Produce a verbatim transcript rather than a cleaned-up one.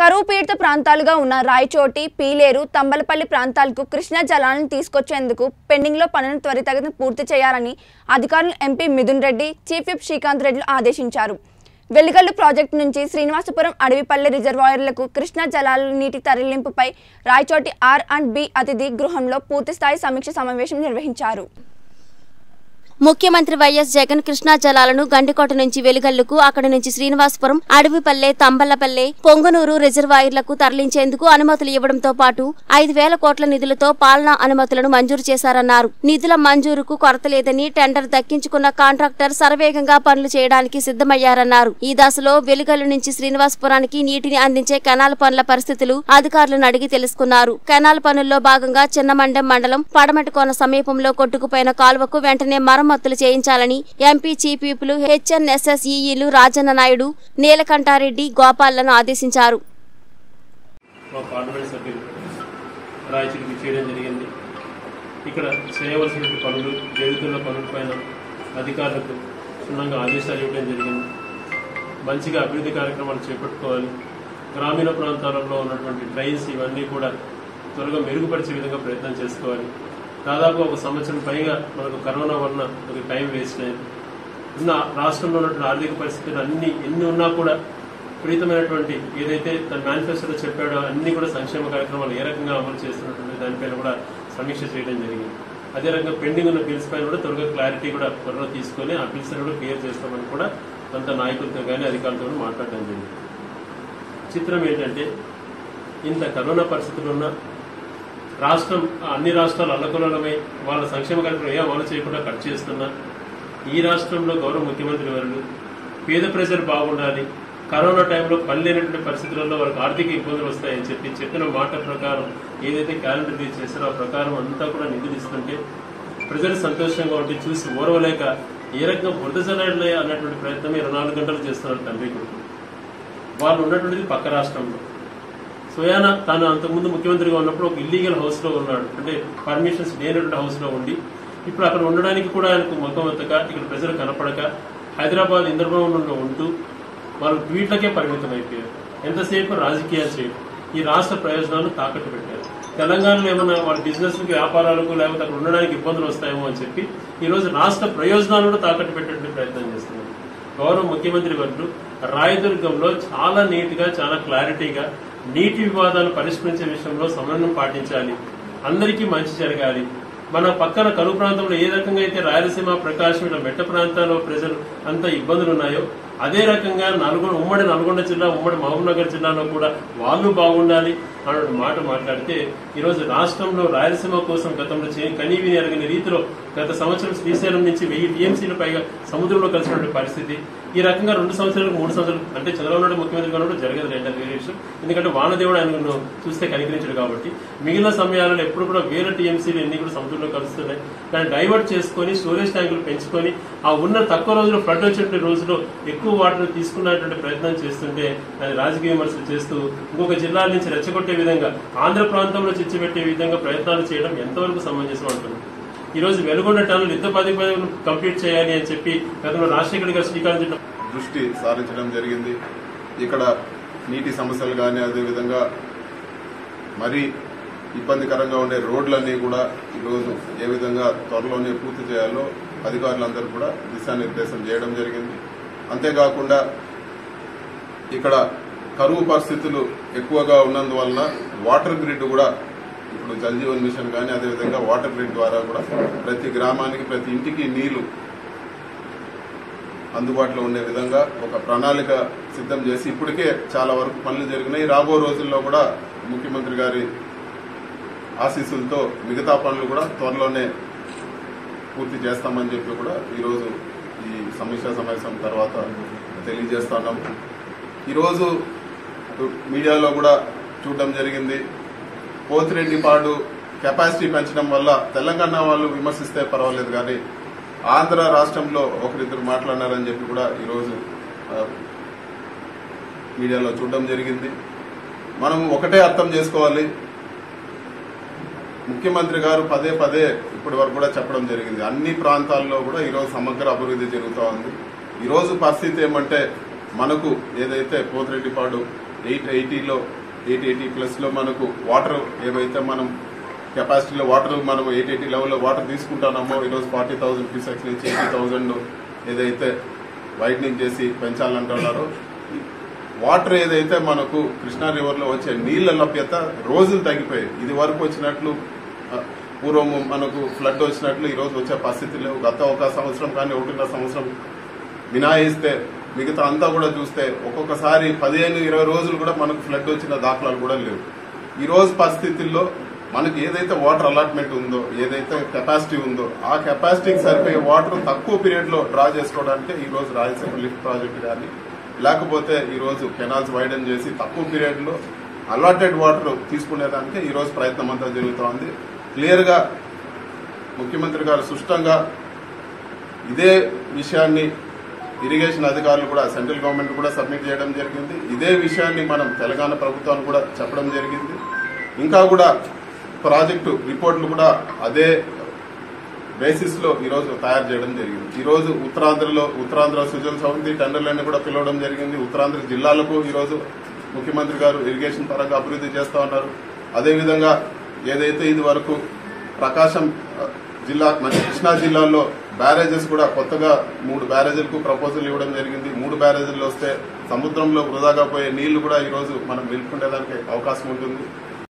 కరువు పీడిత ప్రాంతాలుగా ఉన్న రాయచోటి, పీలేరు, తంబలపల్లి ప్రాంతాలకు కృష్ణా జలాలను తీసుకొచ్చేందుకు పెండింగ్ లో పనులను త్వరితగతిన పూర్తి చేయాలని అధికారులు MP Mithun Reddy, chief whip Srikanth రెడ్డిలు ఆదేశించారు. వెల్లిగల్లు ప్రాజెక్టు నుంచి శ్రీనివాసపురం అడవిపల్లి రిజర్వాయర్లకు కృష్ణా జలాల నీటి తరలింపుపై రాయచోటి ఆర్ అండ్ బి అతిథి గృహంలో పూర్తిస్థాయి సమీక్ష సమావేశం నిర్వహించారు. ముఖ్యమంత్రి వైఎస్ జగన్ కృష్ణా జలాలను గండికోట నుంచి వెలుగల్లుకు, అక్కడి నుంచి శ్రీనివాసపురం, అడవిపల్లె, తంబలపల్లె, పొంగనూరు రిజర్వాయర్లకు తరలించేందుకు అనుమతులు ఇవ్వడంతో పాటు ఐదు వేల కోట్ల నిధులతో పాలనా అనుమతులను మంజూరు చేశారన్నారు. నిధుల మంజూరుకు కొరత లేదని టెండర్ దక్కించుకున్న కాంట్రాక్టర్ సర్వేగంగా పనులు చేయడానికి సిద్దమయ్యారన్నారు. ఈ దశలో వెలుగల్లు నుంచి శ్రీనివాసపురానికి నీటిని అందించే కెనాల్ పనుల పరిస్థితులు అధికారులను అడిగి తెలుసుకున్నారు. కెనాల్ పనుల్లో భాగంగా చిన్నమండెం మండలం పడమటికోన సమీపంలో కొట్టుకుపోయిన కాల్వకు వెంటనే మరో మరమ్మతులు చేయించాలని ఎంపీ చీఫ్ విప్లు, హెచ్ఎన్ఎస్ఎస్ఈఈలు రాజన్న నాయుడు, నీలకంఠారెడ్డి, గోపాల్లను ఆదేశించారు. ఇక్కడ చేయవలసిన పనులు, జరుగుతున్న పనులపైన అధికారులకు క్షుణ్ణంగా ఆదేశాలు ఇవ్వడం జరిగింది. మంచిగా అభివృద్ధి కార్యక్రమాలు చేపట్టుకోవాలి. గ్రామీణ ప్రాంతాలలో ఉన్నటువంటి డ్రైన్స్ ఇవన్నీ కూడా త్వరగా మెరుగుపరిచే విధంగా ప్రయత్నం చేసుకోవాలి. దాదాపు ఒక సంవత్సరం పైగా మనకు కరోనా వలన ఒక టైం వేస్ట్ అయింది. ఉన్న రాష్ట్రంలో ఉన్నటువంటి ఆర్థిక పరిస్థితులు అన్ని ఎన్ని ఉన్నా కూడా ప్రీతమైనటువంటి ఏదైతే తన మేనిఫెస్టోలో చెప్పాడో అన్ని కూడా సంక్షేమ కార్యక్రమాలు ఏ రకంగా అమలు చేస్తున్నటువంటి దానిపైన కూడా సమీక్ష చేయడం జరిగింది. అదే రకంగా పెండింగ్ ఉన్న బిల్స్ పైన కూడా త్వరగా క్లారిటీ కూడా త్వరలో తీసుకొని ఆ బిల్స్ కూడా క్లియర్ చేస్తామని కూడా కొంత నాయకులతో కానీ అధికారులతో మాట్లాడడం జరిగింది. చిత్రం ఏంటంటే, ఇంత కరోనా పరిస్థితులు ఉన్న రాష్ట్రం, అన్ని రాష్ట్రాలు అల్లకలోలమై వాళ్ళ సంక్షేమ కార్యక్రమం ఏ అమలు చేయకుండా కట్ చేస్తున్నా, ఈ రాష్ట్రంలో గౌరవ ముఖ్యమంత్రి వర్యులు పేద ప్రజలు బాగుండాలి, కరోనా టైంలో పని లేనటువంటి పరిస్థితులలో వాళ్ళకి ఆర్థిక ఇబ్బందులు వస్తాయని చెప్పి చెప్పిన మాట ప్రకారం ఏదైతే క్యాలెండర్ రిలీజ్ చేశారో ఆ ప్రకారం అంతా కూడా నిధులు ఇస్తుంటే ప్రజలు సంతోషంగా ఉంటే చూసి ఓర్వలేక ఏ రకంగా బురదజనాలే అన్నటువంటి ప్రయత్నం ఇరవై నాలుగు గంటలు చేస్తున్నారు తండ్రి కొడుకు. వాళ్ళు ఉన్నటువంటిది పక్క రాష్ట్రంలో. సోయానా తాను అంతకుముందు ముఖ్యమంత్రిగా ఉన్నప్పుడు ఒక ఇల్లీగల్ హౌస్ లో ఉన్నాడు, అంటే పర్మిషన్స్ లేనటువంటి హౌస్ లో ఉండి ఇప్పుడు అక్కడ ఉండడానికి కూడా ఆయనకు మొత్తమొత్తక ఇక్కడ ప్రజలు కనపడక హైదరాబాద్ ఇంద్రభవనంలో ఉంటూ వాళ్ళు ట్వీట్లకే పరిమితం అయిపోయారు. ఎంతసేపు రాజకీయాలు చేయడం, ఈ రాష్ట్ర ప్రయోజనాలు తాకట్టు పెట్టారు. తెలంగాణలో ఏమన్నా వాళ్ళ బిజినెస్లకు, వ్యాపారాలకు లేకపోతే అక్కడ ఉండడానికి ఇబ్బందులు వస్తాయేమో అని చెప్పి ఈరోజు రాష్ట్ర ప్రయోజనాలను తాకట్టు పెట్టడానికి ప్రయత్నం చేస్తున్నారు. గౌరవ ముఖ్యమంత్రి వర్యులు రాయదుర్గంలో చాలా నీట్ గా, చాలా క్లారిటీగా నీటి వివాదాలు పరిష్కరించే విషయంలో సమన్వయం పాటించాలి, అందరికీ మంచి జరగాలి. మన పక్కన కరువు ప్రాంతంలో ఏ రకంగా అయితే రాయలసీమ, ప్రకాశం ఇలా మెట్ట ప్రాంతాల్లో ప్రజలు అంత ఇబ్బందులు ఉన్నాయో అదే రకంగా నల్గొండ, ఉమ్మడి నల్గొండ జిల్లా, ఉమ్మడి మహబూబ్నగర్ జిల్లాలో కూడా వాళ్ళు బాగుండాలి అన్న మాట మాట్లాడితే ఈరోజు రాష్ట్రంలో రాయలసీమ కోసం గతంలో కనీవి ఎరగని రీతిలో గత సంవత్సరం శ్రీశైలం నుంచి వెయ్యి టీఎంసీలు పైగా సముద్రంలో కలిసినటువంటి పరిస్థితి ఈ రకంగా రెండు సంవత్సరాలకు మూడు సంవత్సరాలు అంటే చంద్రబాబు నాయుడు ముఖ్యమంత్రిగా కూడా జరగదు రెండవ వేరే విషయం. ఎందుకంటే వానదేవుడు ఆయన చూస్తే కనికరించాడు కాబట్టి మిగిలిన సమయాలలో ఎప్పుడు కూడా వేరే టీఎంసీలు ఎన్ని కూడా సముద్రంలో కలుస్తున్నాయి. దాన్ని డైవర్ట్ చేసుకుని స్టోరేజ్ ట్యాంకులు పెంచుకొని ఆ ఉన్న తక్కువ రోజులు ఫ్లడ్ వచ్చే రోజులో ఎక్కువ వాటర్ తీసుకున్నటువంటి ప్రయత్నం చేస్తుంటే దాన్ని రాజకీయ విమర్శలు చేస్తూ ఇంకొక జిల్లాల నుంచి రెచ్చగొట్టే విధంగా, ఆంధ్ర ప్రాంతంలో చిచ్చిపెట్టే విధంగా ప్రయత్నాలు చేయడం ఎంతవరకు సమంజసం అంటున్నాం. ఈ రోజు వెలుగొండ టన్నులు యుద్ధ పది పదవులు కంప్లీట్ చేయాలి అని చెప్పి గతంలో రాజశేఖర్ గారు శ్రీకాంత్ దృష్టి సారించడం జరిగింది. ఇక్కడ నీటి సమస్యలు కానీ అదేవిధంగా మరీ ఇబ్బందికరంగా ఉండే రోడ్లన్నీ కూడా ఈరోజు ఏ విధంగా త్వరలోనే పూర్తి చేయాలో అధికారులందరూ కూడా దిశానిర్దేశం చేయడం జరిగింది. అంతేకాకుండా ఇక్కడ కరువు పరిస్థితులు ఎక్కువగా ఉన్నందువలన వాటర్ గ్రిడ్ కూడా ఇప్పుడు జల్ జీవన్ మిషన్ కానీ అదేవిధంగా వాటర్ గ్రిడ్ ద్వారా కూడా ప్రతి గ్రామానికి, ప్రతి ఇంటికి నీళ్లు అందుబాటులో ఉండే విధంగా ఒక ప్రణాళిక సిద్ధం చేసి ఇప్పటికే చాలా వరకు పనులు జరిగినాయి. రాబో రోజుల్లో కూడా ముఖ్యమంత్రి గారి ఆశీస్సులతో మిగతా పనులు కూడా త్వరలోనే పూర్తి చేస్తామని చెప్పి కూడా ఈరోజు ఈ సమీక్షా సమావేశం తర్వాత తెలియజేస్తున్నాం. ఈరోజు మీడియాలో కూడా చూడడం జరిగింది, పోతిరెడ్డిపాడు కెపాసిటీ పెంచడం వల్ల తెలంగాణ వాళ్ళు విమర్శిస్తే పర్వాలేదు కానీ ఆంధ్ర రాష్ట్రంలో ఒకరిద్దరు మాట్లాడినారని చెప్పి కూడా ఈరోజు మీడియాలో చూడడం జరిగింది. మనం ఒకటే అర్థం చేసుకోవాలి, ముఖ్యమంత్రి గారు పదే పదే ఇప్పటి వరకు కూడా చెప్పడం జరిగింది, అన్ని ప్రాంతాల్లో కూడా ఈరోజు సమగ్ర అభివృద్ధి జరుగుతూ ఉంది. ఈరోజు పరిస్థితి ఏమంటే మనకు ఏదైతే పోతిరెడ్డిపాడు ఎయిట్ ఎయిటీ లో ఎయిట్ ఎయిటీ ప్లస్ లో మనకు వాటర్ ఏమైతే మనం కెపాసిటీలో వాటర్ మనం ఎయిట్ ఎయిటీ లెవెల్లో వాటర్ తీసుకుంటామో ఈరోజు ఫార్టీ థౌసండ్ క్యూసెక్స్ నుంచి ఎయిటీ థౌసండ్ ఏదైతే వైడ్నింగ్ చేసి పెంచాలంటున్నారో వాటర్ ఏదైతే మనకు కృష్ణా రివర్లో వచ్చే నీళ్ల లభ్యత రోజులు తగ్గిపోయాయి. ఇది వరకు వచ్చినట్లు పూర్వం మనకు ఫ్లడ్ వచ్చినట్లు ఈ రోజు వచ్చే పరిస్థితుల్లో గత ఒక సంవత్సరం కానీ ఒకటిన్నర సంవత్సరం మినహాయిస్తే మిగతా అంతా కూడా చూస్తే ఒక్కొక్కసారి పదిహేను ఇరవై రోజులు కూడా మనకు ఫ్లడ్ వచ్చిన దాఖలాలు కూడా లేవు. ఈ రోజు పరిస్థితుల్లో మనకు ఏదైతే వాటర్ అలాట్మెంట్ ఉందో ఏదైతే కెపాసిటీ ఉందో ఆ కెపాసిటీకి సరిపోయే వాటర్ తక్కువ పీరియడ్ లో డ్రా చేసుకోవడానికి ఈ రోజు రాయలసీమ లిఫ్ట్ ప్రాజెక్ట్ కానీ లేకపోతే ఈ రోజు కెనాల్స్ వైడన్ చేసి తక్కువ పీరియడ్ లో అలాటెడ్ వాటర్ తీసుకునేదానికి ఈ రోజు ప్రయత్నం అంతా జరుగుతోంది. క్లియర్ గా ముఖ్యమంత్రి గారు స్పష్టంగా ఇదే విషయాన్ని ఇరిగేషన్ అధికారులు కూడా సెంట్రల్ గవర్నమెంట్ కూడా సబ్మిట్ చేయడం జరిగింది. ఇదే విషయాన్ని మనం తెలంగాణ ప్రభుత్వాన్ని కూడా చెప్పడం జరిగింది. ఇంకా కూడా ప్రాజెక్టు రిపోర్ట్లు కూడా అదే బేసిస్ లో ఈ రోజు తయారు చేయడం జరిగింది. ఈ రోజు ఉత్తరాంధ్రలో ఉత్తరాంధ్ర సుజల్ సౌంది టెండర్లన్నీ కూడా పిలవడం జరిగింది. ఉత్తరాంధ్ర జిల్లాలకు ఈ రోజు ముఖ్యమంత్రి గారు ఇరిగేషన్ పరంగా అభివృద్ది చేస్తా ఉన్నారు. అదేవిధంగా ఏదైతే ఇది వరకు ప్రకాశం జిల్లా కృష్ణా జిల్లాలో బ్యారేజెస్ కూడా కొత్తగా మూడు బ్యారేజీలకు ప్రపోజల్ ఇవ్వడం జరిగింది. మూడు బ్యారేజీలు వస్తే సముద్రంలో వృధాగా పోయే నీళ్లు కూడా ఈ రోజు మనం నిలుపుకునేదానికి అవకాశం ఉంటుంది.